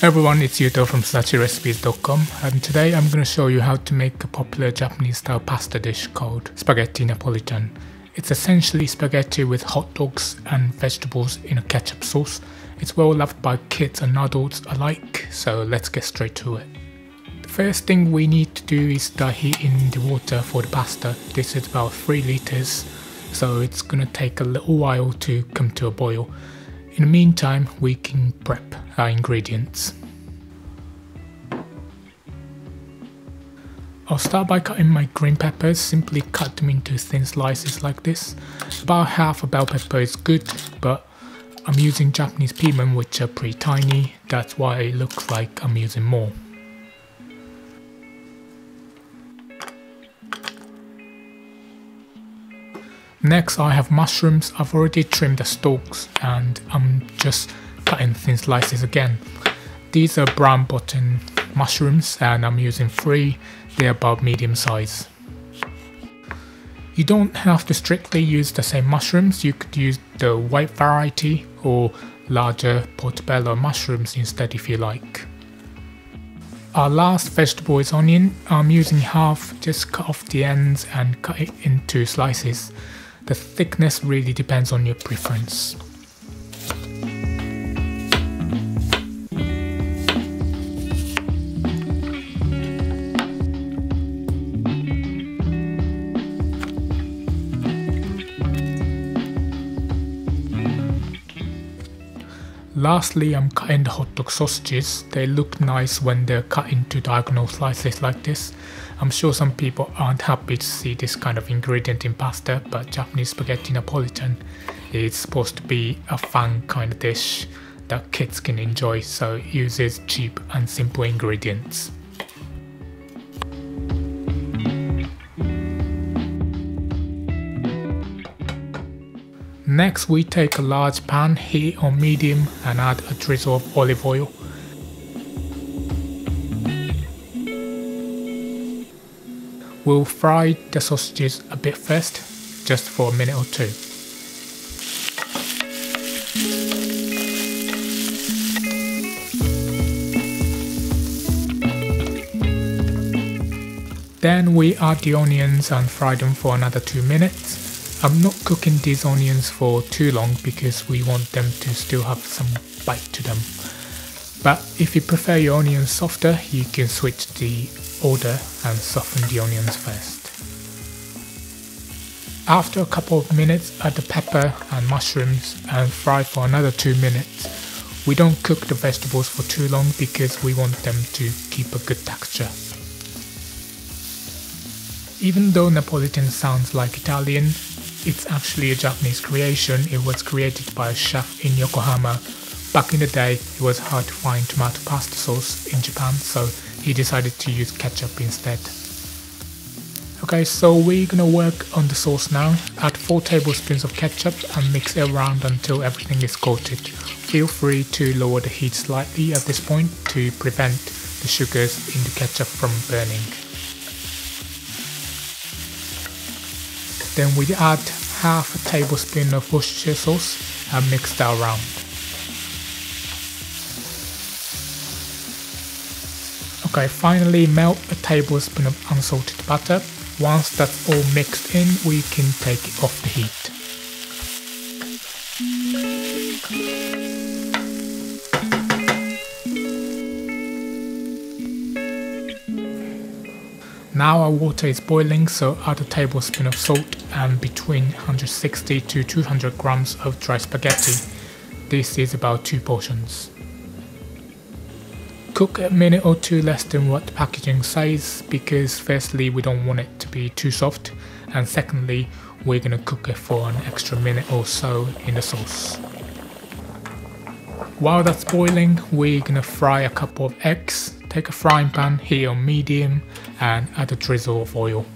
Hey everyone, it's Yuto from sudachirecipes.com, and today I'm going to show you how to make a popular Japanese style pasta dish called Spaghetti Napolitan. It's essentially spaghetti with hot dogs and vegetables in a ketchup sauce. It's well loved by kids and adults alike, so let's get straight to it. The first thing we need to do is start heating the water for the pasta. This is about 3 litres, so it's going to take a little while to come to a boil. In the meantime, we can prep our ingredients. I'll start by cutting my green peppers, simply cut them into thin slices like this. About half a bell pepper is good, but I'm using Japanese piments, which are pretty tiny, that's why it looks like I'm using more. Next, I have mushrooms. I've already trimmed the stalks and I'm just cutting thin slices again. These are brown button mushrooms and I'm using 3, they're about medium size. You don't have to strictly use the same mushrooms, you could use the white variety or larger portobello mushrooms instead if you like. Our last vegetable is onion. I'm using half, just cut off the ends and cut it into slices. The thickness really depends on your preference. Lastly, I'm cutting the hot dog sausages. They look nice when they're cut into diagonal slices like this. I'm sure some people aren't happy to see this kind of ingredient in pasta, but Japanese spaghetti Napolitan is supposed to be a fun kind of dish that kids can enjoy, so it uses cheap and simple ingredients. Next, we take a large pan, heat on medium, and add a drizzle of olive oil. We'll fry the sausages a bit first, just for a minute or two. Then we add the onions and fry them for another 2 minutes. I'm not cooking these onions for too long because we want them to still have some bite to them. But if you prefer your onions softer, you can switch the order and soften the onions first. After a couple of minutes, add the pepper and mushrooms and fry for another 2 minutes. We don't cook the vegetables for too long because we want them to keep a good texture. Even though Napolitan sounds like Italian, it's actually a Japanese creation. It was created by a chef in Yokohama. Back in the day, it was hard to find tomato pasta sauce in Japan, so he decided to use ketchup instead. Okay, so we're gonna work on the sauce now. Add 4 tablespoons of ketchup and mix it around until everything is coated. Feel free to lower the heat slightly at this point to prevent the sugars in the ketchup from burning. Then we add half a tablespoon of Worcestershire sauce and mix that around. Okay, finally melt a tablespoon of unsalted butter. Once that's all mixed in, we can take it off the heat. Now our water is boiling, so add a tablespoon of salt and between 160 to 200 grams of dry spaghetti. This is about 2 portions. Cook a minute or 2 less than what the packaging says because firstly we don't want it to be too soft, and secondly we're gonna cook it for an extra minute or so in the sauce. While that's boiling, we're gonna fry a couple of eggs. Take a frying pan, heat on medium, and add a drizzle of oil.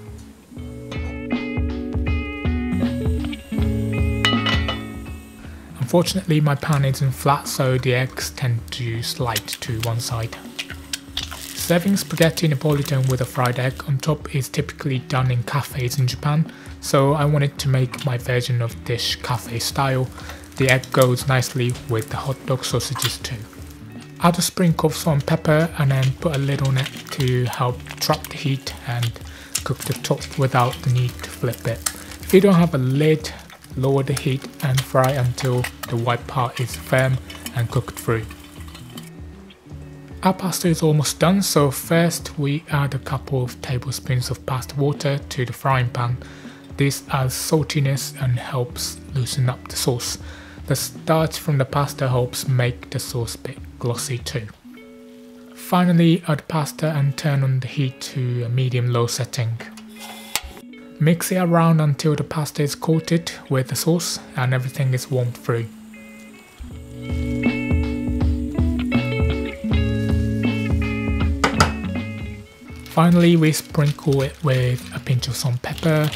Unfortunately, my pan isn't flat, so the eggs tend to slide to one side. Serving spaghetti Napolitan with a fried egg on top is typically done in cafes in Japan, so I wanted to make my version of dish cafe style. The egg goes nicely with the hot dog sausages too. I'll just sprinkle some pepper and then put a lid on it to help trap the heat and cook the toast without the need to flip it. If you don't have a lid, lower the heat and fry until the white part is firm and cooked through. Our pasta is almost done, so first we add a couple of tablespoons of pasta water to the frying pan. This adds saltiness and helps loosen up the sauce. The starch from the pasta helps make the sauce a bit glossy too. Finally, add pasta and turn on the heat to a medium-low setting. Mix it around until the pasta is coated with the sauce and everything is warmed through. Finally, we sprinkle it with a pinch of some pepper,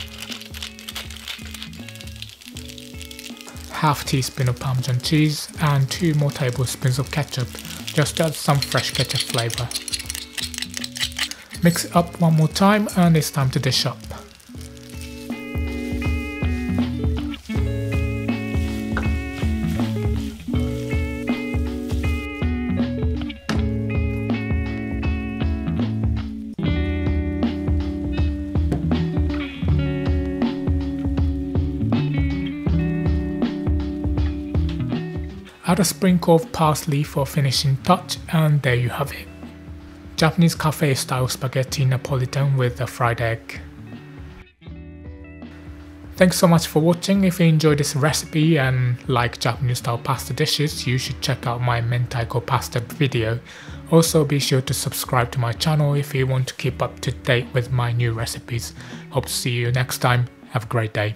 half teaspoon of Parmesan cheese and 2 more tablespoons of ketchup, just to add some fresh ketchup flavour. Mix it up one more time and it's time to dish up. Add a sprinkle of parsley for finishing touch and there you have it. Japanese cafe style spaghetti Napolitan with a fried egg. Thanks so much for watching. If you enjoyed this recipe and like Japanese style pasta dishes, you should check out my mentaiko pasta video. Also be sure to subscribe to my channel if you want to keep up to date with my new recipes. Hope to see you next time. Have a great day.